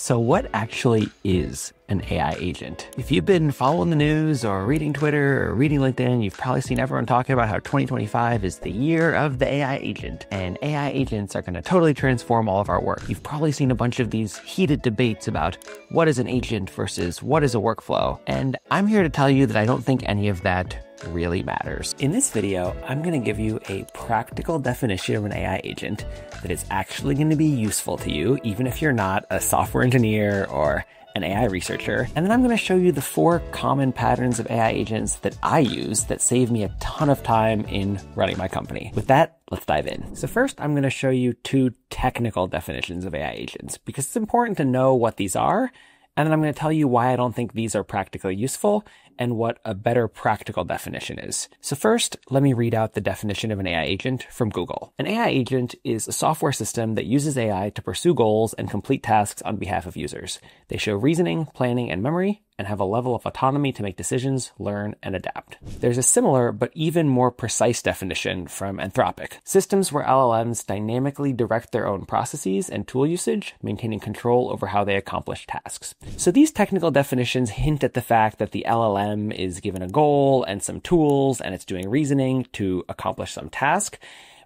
So what actually is an AI agent? If you've been following the news or reading Twitter or reading LinkedIn, you've probably seen everyone talking about how 2025 is the year of the AI agent, and AI agents are going to totally transform all of our work. You've probably seen a bunch of these heated debates about what is an agent versus what is a workflow. And I'm here to tell you that I don't think any of that really matters. In this video, I'm going to give you a practical definition of an AI agent that is actually going to be useful to you, even if you're not a software engineer or an AI researcher. And then I'm going to show you the 4 common patterns of AI agents that I use that save me a ton of time in running my company. With that, let's dive in. So first, I'm going to show you 2 technical definitions of AI agents, because it's important to know what these are. And then I'm going to tell you why I don't think these are practically useful and what a better practical definition is. So first, let me read out the definition of an AI agent from Google. An AI agent is a software system that uses AI to pursue goals and complete tasks on behalf of users. They show reasoning, planning, and memory, and have a level of autonomy to make decisions, learn, and adapt. There's a similar but even more precise definition from Anthropic. Systems where LLMs dynamically direct their own processes and tool usage, maintaining control over how they accomplish tasks. So these technical definitions hint at the fact that the LLM is given a goal and some tools, and it's doing reasoning to accomplish some task.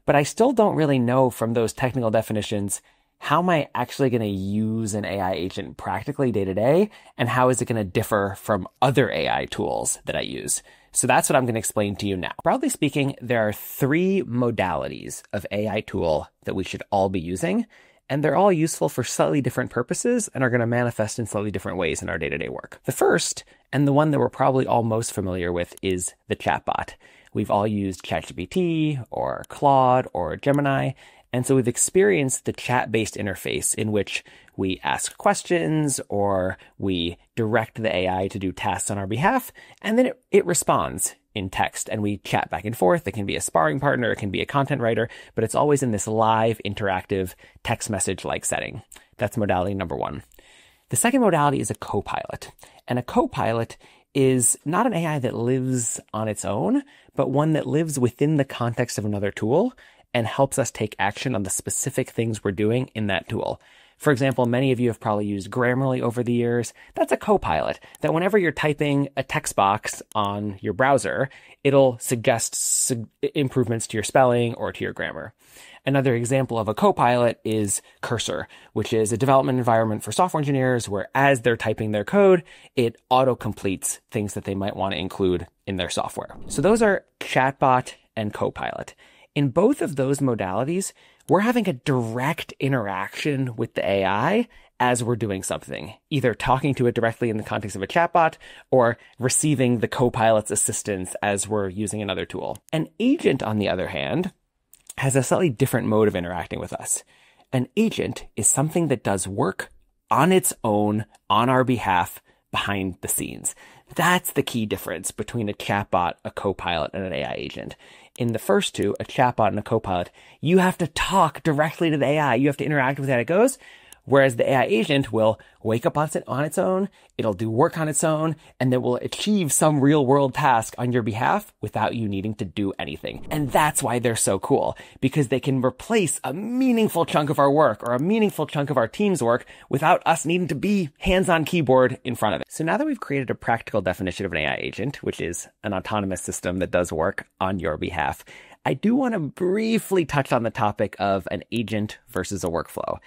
But I still don't really know from those technical definitions, how am I actually going to use an AI agent practically day to day? And how is it going to differ from other AI tools that I use? So that's what I'm going to explain to you now. Broadly speaking, there are 3 modalities of AI tool that we should all be using, and they're all useful for slightly different purposes and are going to manifest in slightly different ways in our day-to-day work. The first, and the one that we're probably all most familiar with, is the chatbot. We've all used ChatGPT or Claude or Gemini, and so we've experienced the chat-based interface in which we ask questions or we direct the AI to do tasks on our behalf, and then it responds in text and we chat back and forth. It can be a sparring partner, it can be a content writer, but it's always in this live, interactive, text message-like setting. That's modality number 1. The second modality is a co-pilot, and a co-pilot is not an AI that lives on its own, but one that lives within the context of another tool and helps us take action on the specific things we're doing in that tool. For example, many of you have probably used Grammarly over the years. That's a co-pilot that whenever you're typing a text box on your browser, it'll suggest improvements to your spelling or to your grammar. Another example of a co-pilot is Cursor, which is a development environment for software engineers where as they're typing their code, it auto-completes things that they might want to include in their software. So those are chatbot and co-pilot. In both of those modalities, we're having a direct interaction with the AI as we're doing something, either talking to it directly in the context of a chatbot or receiving the co-pilot's assistance as we're using another tool. An agent, on the other hand, has a slightly different mode of interacting with us. An agent is something that does work on its own, on our behalf, behind the scenes. That's the key difference between a chatbot, a co-pilot, and an AI agent. In the first two, a chatbot and a co-pilot, you have to talk directly to the AI. You have to interact with how it goes. Whereas the AI agent will wake up on its own, it'll do work on its own, and it will achieve some real world task on your behalf without you needing to do anything. And that's why they're so cool, because they can replace a meaningful chunk of our work or a meaningful chunk of our team's work without us needing to be hands-on keyboard in front of it. So now that we've created a practical definition of an AI agent, which is an autonomous system that does work on your behalf, I do want to briefly touch on the topic of an agent versus a workflow.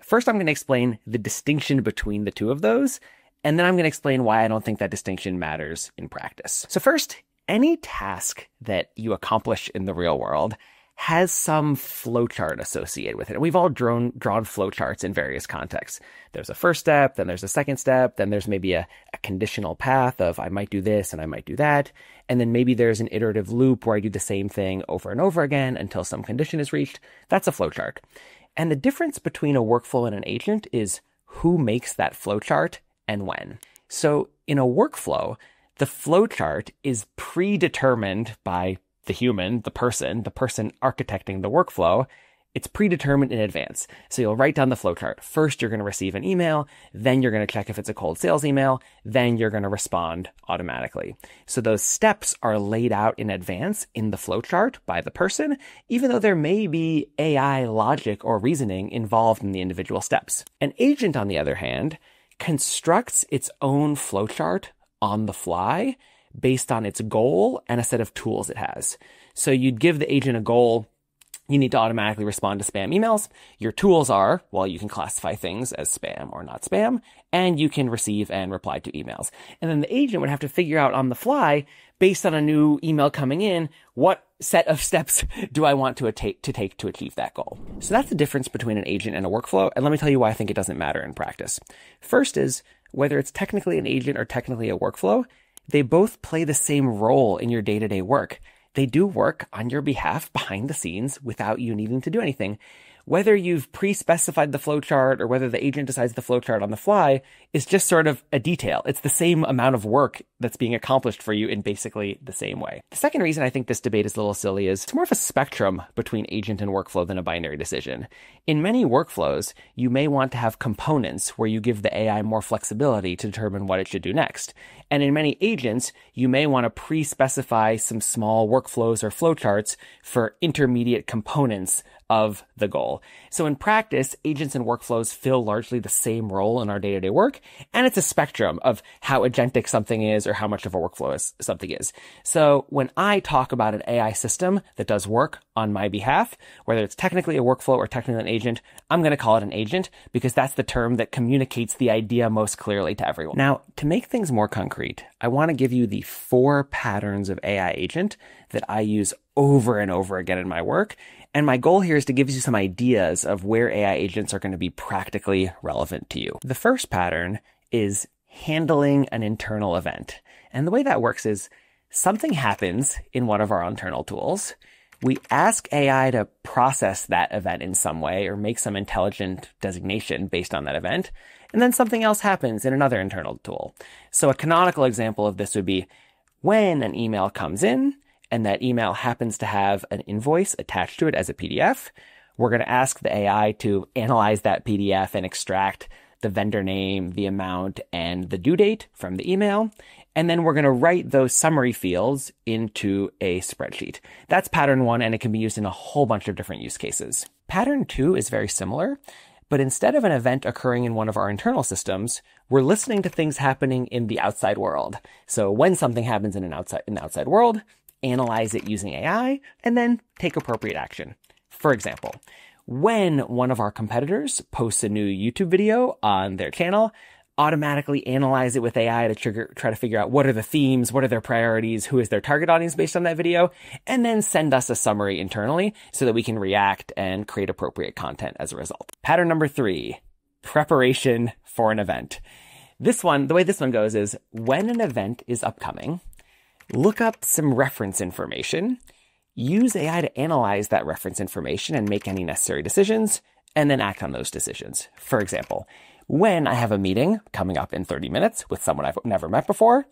First, I'm going to explain the distinction between the two of those, and then I'm going to explain why I don't think that distinction matters in practice. So first, any task that you accomplish in the real world has some flowchart associated with it. And we've all drawn flowcharts in various contexts. There's a first step, then there's a second step, then there's maybe a conditional path of I might do this and I might do that. And then maybe there's an iterative loop where I do the same thing over and over again until some condition is reached. That's a flowchart. And the difference between a workflow and an agent is who makes that flowchart and when. So in a workflow, the flowchart is predetermined by the human, the person architecting the workflow, It's predetermined in advance. So you'll write down the flowchart. First, you're going to receive an email. Then you're going to check if it's a cold sales email. Then you're going to respond automatically. So those steps are laid out in advance in the flowchart by the person, even though there may be AI logic or reasoning involved in the individual steps. An agent, on the other hand, constructs its own flowchart on the fly based on its goal and a set of tools it has. So you'd give the agent a goal. You need to automatically respond to spam emails. Your tools are, well, you can classify things as spam or not spam, and you can receive and reply to emails. And then the agent would have to figure out on the fly, based on a new email coming in, what set of steps do I want to take to achieve that goal? So that's the difference between an agent and a workflow. And let me tell you why I think it doesn't matter in practice. First is, whether it's technically an agent or technically a workflow, they both play the same role in your day-to-day work. They do work on your behalf behind the scenes without you needing to do anything. Whether you've pre-specified the flowchart or whether the agent decides the flowchart on the fly is just sort of a detail. It's the same amount of work that's being accomplished for you in basically the same way. The second reason I think this debate is a little silly is it's more of a spectrum between agent and workflow than a binary decision. In many workflows, you may want to have components where you give the AI more flexibility to determine what it should do next. And in many agents, you may want to pre-specify some small workflows or flowcharts for intermediate components of the goal. So in practice, agents and workflows fill largely the same role in our day-to-day work, and it's a spectrum of how agentic something is or how much of a workflow is something is. So when I talk about an AI system that does work on my behalf, whether it's technically a workflow or technically an agent, I'm going to call it an agent because that's the term that communicates the idea most clearly to everyone. Now, to make things more concrete, I want to give you the 4 patterns of AI agent that I use over and over again in my work. And my goal here is to give you some ideas of where AI agents are going to be practically relevant to you. The first pattern is handling an internal event. And the way that works is something happens in one of our internal tools. We ask AI to process that event in some way or make some intelligent designation based on that event. And then something else happens in another internal tool. So a canonical example of this would be when an email comes in, and that email happens to have an invoice attached to it as a PDF, we're going to ask the AI to analyze that PDF and extract the vendor name, the amount, and the due date from the email. And then we're going to write those summary fields into a spreadsheet. That's pattern 1, and it can be used in a whole bunch of different use cases. Pattern 2 is very similar, but instead of an event occurring in one of our internal systems, we're listening to things happening in the outside world. So when something happens in the outside world, analyze it using AI, and then take appropriate action. For example, when one of our competitors posts a new YouTube video on their channel, automatically analyze it with AI to try to figure out what are the themes, what are their priorities, who is their target audience based on that video, and then send us a summary internally so that we can react and create appropriate content as a result. Pattern number 3, preparation for an event. This one, the way this one goes is when an event is upcoming, look up some reference information, use AI to analyze that reference information and make any necessary decisions, and then act on those decisions. For example, when I have a meeting coming up in 30 minutes with someone I've never met before,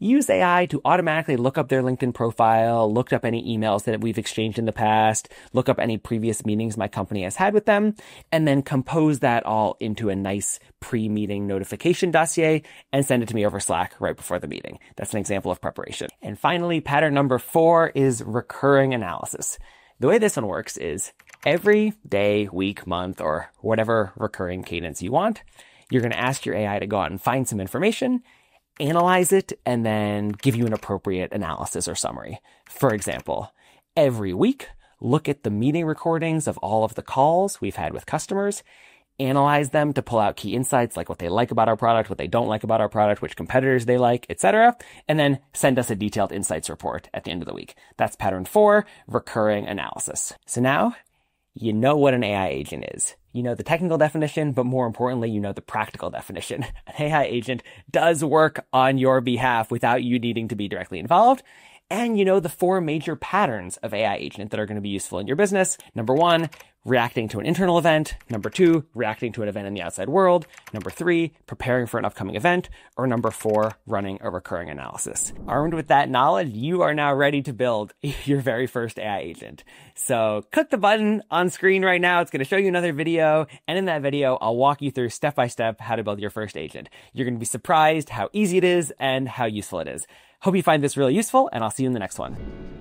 use AI to automatically look up their LinkedIn profile, look up any emails that we've exchanged in the past, look up any previous meetings my company has had with them, and then compose that all into a nice pre-meeting notification dossier and send it to me over Slack right before the meeting. That's an example of preparation. And finally, pattern number 4 is recurring analysis. The way this one works is every day, week, month, or whatever recurring cadence you want, you're going to ask your AI to go out and find some information, analyze it, and then give you an appropriate analysis or summary. For example, every week, look at the meeting recordings of all of the calls we've had with customers, analyze them to pull out key insights like what they like about our product, what they don't like about our product, which competitors they like, etc., and then send us a detailed insights report at the end of the week. That's pattern 4, recurring analysis. So now you know what an AI agent is. You know the technical definition, but more importantly, you know the practical definition. An AI agent does work on your behalf without you needing to be directly involved. And you know the 4 major patterns of AI agent that are going to be useful in your business. Number 1, reacting to an internal event. Number two, reacting to an event in the outside world. Number three, preparing for an upcoming event. Or number four, running a recurring analysis. Armed with that knowledge, you are now ready to build your very first AI agent. So click the button on screen right now. It's going to show you another video. And in that video, I'll walk you through step-by-step how to build your first agent. You're going to be surprised how easy it is and how useful it is. Hope you find this really useful, and I'll see you in the next one.